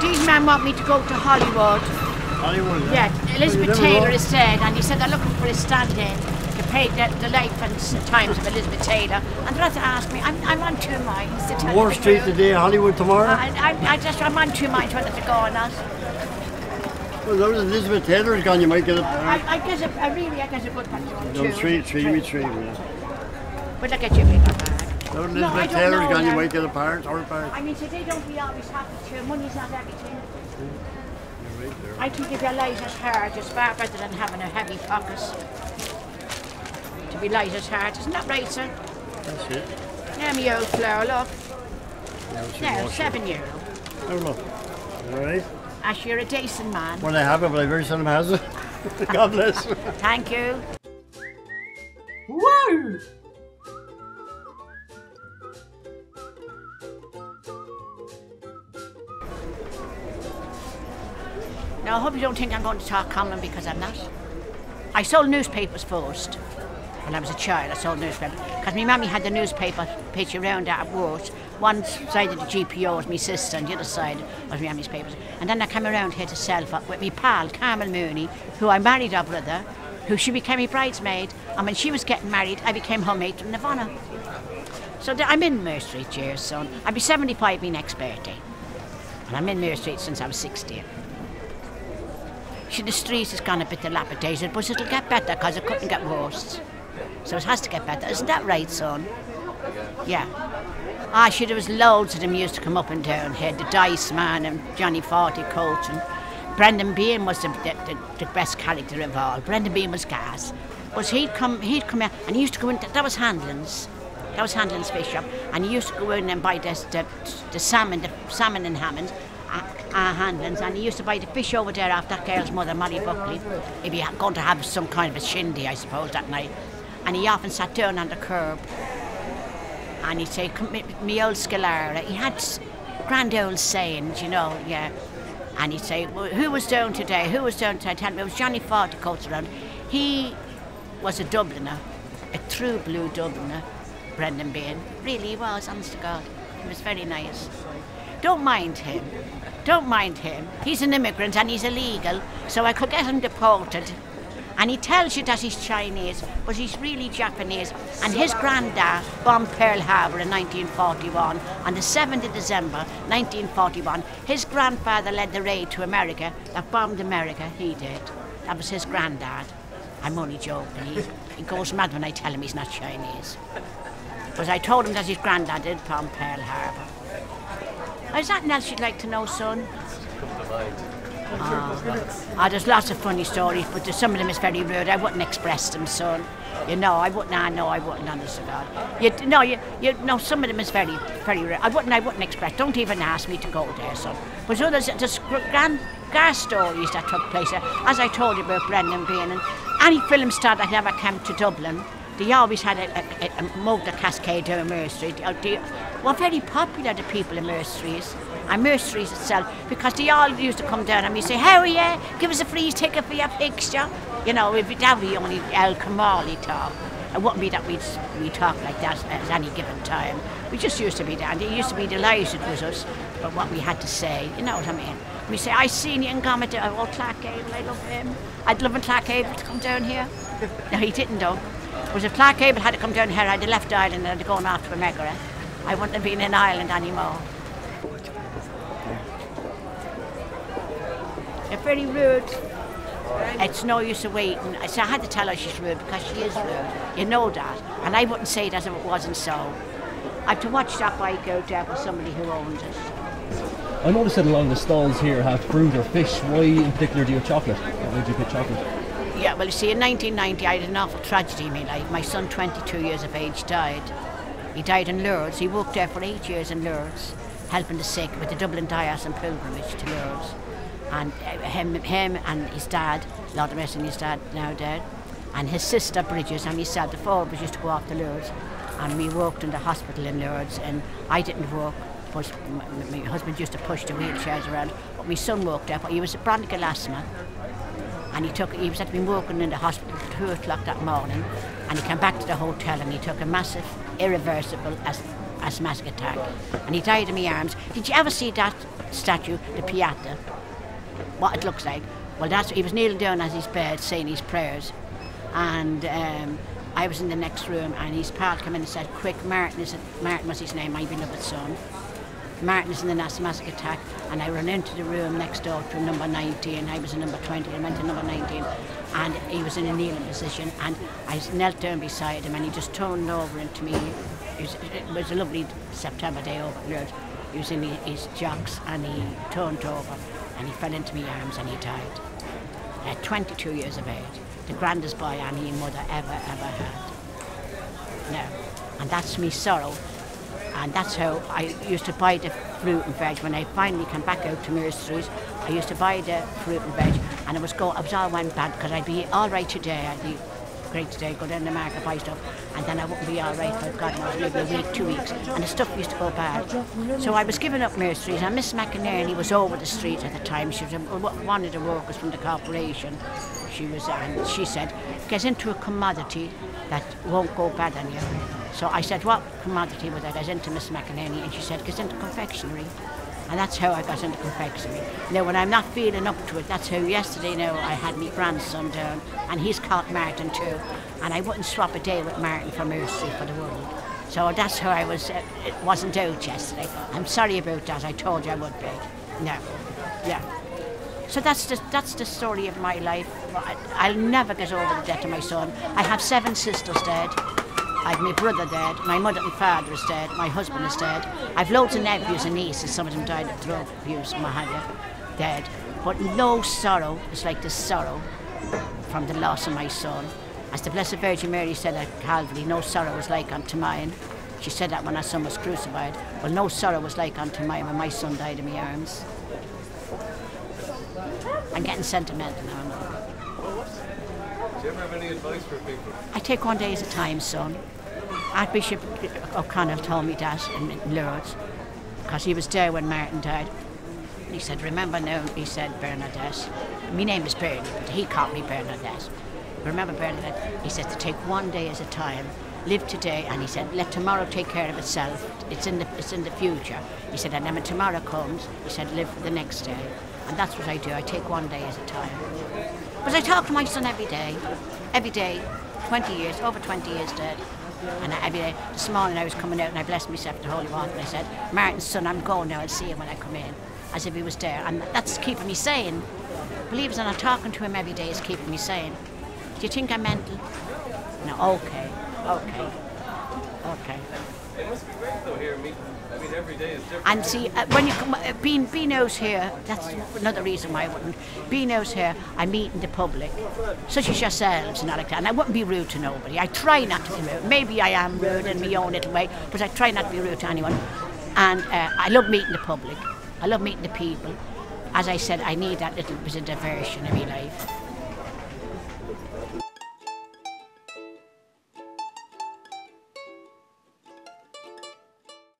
These men want me to go to Hollywood. Hollywood? Yeah. Elizabeth Taylor is dead, and he said they're looking for a stand-in to pay the life and times of Elizabeth Taylor. And they're to ask me, I'm on two minds. To tell Moore Street today, Hollywood tomorrow? I'm on two minds whether to go or not. Well, those Elizabeth Taylor is gone, you might get a... I guess a good one. No, three, yeah. But look at you, Those Elizabeth Taylor is gone, you might get a part, or a part. I mean, today don't we always have to, money's not everything. You're right there. I think if your light is hard, it's far better than having a heavy pocket. To be light is hard, isn't that right, sir? That's it. Now me old flower, look. Now, €7. Oh, look. All right. As you're a decent man. Well, I have it, but I very seldom has it. God bless. Thank you. Woo! Now, I hope you don't think I'm going to talk common, because I'm not. I sold newspapers first. When I was a child, I sold newspapers. Because my mammy had the newspaper picture round out of words. One side of the GPO was my sister, and the other side was my mammy's papers. And then I came around here to sell for, with my pal, Carmel Mooney, who I married her brother, who she became my bridesmaid. And when she was getting married, I became her matron of honour. So I'm in Moore St, dear son. I'll be 75 my next birthday. And I'm in Moore St since I was 16. The street has gone a bit dilapidated, but it'll get better because it couldn't get worse. So it has to get better. Isn't that right, son? Yeah. Ah, sure, there was loads of them used to come up and down here. The Dice Man and Johnny Fortycoats, and Brendan Behan was the best character of all. Brendan Behan was gas. But he'd come out, and he used to go in, that was Handlin's. That was Handlin's fish shop. And he used to go in and buy the salmon and Hammond. Handlands, and he used to buy the fish over there after that girl's mother, Molly Buckley, if he had gone to have some kind of a shindy, I suppose, that night. And he often sat down on the curb and he'd say, me old Scalara. He had grand old sayings, you know, yeah. And he'd say, well, who was down today? Who was down today? Tell me, it was Johnny Fortycoats around. He was a Dubliner, a true blue Dubliner, Brendan Behan. Really, he was, honest to God. He was very nice. Don't mind him. Don't mind him. He's an immigrant and he's illegal, so I could get him deported. And he tells you that he's Chinese, but he's really Japanese. And his granddad bombed Pearl Harbor in 1941. On the 7th of December, 1941, his grandfather led the raid to America that bombed America. He did. That was his granddad. I'm only joking. He goes mad when I tell him he's not Chinese. But I told him that his granddad did bomb Pearl Harbor. Is that else you'd like to know, son? There's lots of funny stories, but some of them is very rude. I wouldn't express them, son. You know, I wouldn't. I know I wouldn't. Honest to God. You know, some of them is very, very rude. I wouldn't express. Don't even ask me to go there, son. But so there's grand gas stories that took place there, as I told you about Brendan Behan. And any film star that ever came to Dublin, they always had a motor cascade down Merceries. They were very popular, the people in Merceries, and Merceries itself, because they all used to come down and you'd say, how are you? Give us a free ticket for your picture. You know, if that were the only El Camali talk. It wouldn't be that we talk like that at any given time. We just used to be down. They used to be delighted with us, but what we had to say, you know what I mean? We say, I seen you in comedy. Oh, Clark Gable, I love him. I'd love Clark Gable to come down here. No, he didn't though. Because if Clark Gable had to come down here, I'd have left Ireland and I'd have gone off to America. I wouldn't have been in Ireland anymore. They're very rude. It's no use of waiting. So I had to tell her she's rude, because she is rude. You know that. And I wouldn't say that if it wasn't so. I have to watch that bike out there with somebody who owns it. I noticed that along the stalls here have fruit or fish. Why in particular do you have chocolate? Why do you get chocolate? Yeah, well, you see, in 1990, I had an awful tragedy in my life. My son, 22 years of age, died. He died in Lourdes. He worked there for 8 years in Lourdes, helping the sick with the Dublin Dias and pilgrimage to Lourdes. And him and his dad, Lord Mercy and his dad, now dead, and his sister, Bridges, and myself, the four of us used to go off to Lourdes. And we worked in the hospital in Lourdes, and I didn't work. But my husband used to push the wheelchairs around. But my son worked there, but he was a chronic asthma. And he was had been working in the hospital at 2 o'clock that morning, and he came back to the hotel and he took a massive, irreversible asthmatic attack, and he died in my arms. Did you ever see that statue, the Pieta? What it looks like? Well, that's, he was kneeling down at his bed saying his prayers, and I was in the next room, and his pal came in and said, quick, Martin, is it, Martin was his name, my beloved son. Martin is in an asthmatic attack, and I ran into the room next door to number 19. I was in number 20, I went to number 19, and he was in a kneeling position, and I knelt down beside him, and he just turned over into me. It was a lovely September day over here. He was in his jocks, and he turned over, and he fell into my arms, and he died. At 22 years of age, the grandest boy Annie and mother ever had. No, and that's me sorrow. And that's how I used to buy the fruit and veg. When I finally came back out to Merceries, I used to buy the fruit and veg, and I was all went bad, because I'd be all right today, I'd be great today, go down to the market, buy stuff, and then I wouldn't be all right for God knows, maybe a week, 2 weeks, and the stuff used to go bad. So I was giving up Merceries, and Miss McInerney was over the street at the time. She was one of the workers from the corporation. And she said, get into a commodity that won't go bad on you. So I said, what commodity was that? I was into Miss McInerney, and she said, get into confectionery. And that's how I got into confectionery. Now, when I'm not feeling up to it, that's how yesterday now I had my grandson down, and he's called Martin too. And I wouldn't swap a day with Martin for Mercy for the world. So that's how I was, it wasn't out yesterday. I'm sorry about that, I told you I would be. No, yeah. So that's the story of my life. I'll never get over the death of my son. I have 7 sisters dead. I've my brother dead, my mother and father is dead, my husband is dead. I've loads of nephews and nieces, some of them died of drug abuse, dead. But no sorrow is like the sorrow from the loss of my son. As the Blessed Virgin Mary said at Calvary, no sorrow is like unto mine. She said that when her son was crucified. Well, no sorrow was like unto mine when my son died in my arms. I'm getting sentimental now. Do you ever have any advice for people? I take one day at a time, son. Archbishop O'Connell told me that in Lourdes, because he was there when Martin died. He said, remember now, he said, Bernardes. My name is Bernie, but he called me Bernardes. Remember Bernardes, he said, to take one day at a time, live today, and he said, let tomorrow take care of itself. It's in the future. He said, and then when tomorrow comes, he said, live for the next day. And that's what I do, I take one day at a time. But I talk to my son every day, 20 years, over 20 years dead. And every day, this morning I was coming out and I blessed myself with the Holy Water, and I said, Martin's son, I'm going now, I'll see him when I come in, as if he was there. And that's keeping me sane. Believe it or not, talking to him every day is keeping me sane. Do you think I'm mental? No, okay. It must be great though here, I mean every day is different. And see, when you come, being out here, that's another reason why I wouldn't. Being out here, I meet in the public, such as yourselves and all like that, and I wouldn't be rude to nobody. I try not to be rude. Maybe I am rude in my own little way, but I try not to be rude to anyone. And I love meeting the public. I love meeting the people. As I said, I need that little bit of diversion in my life.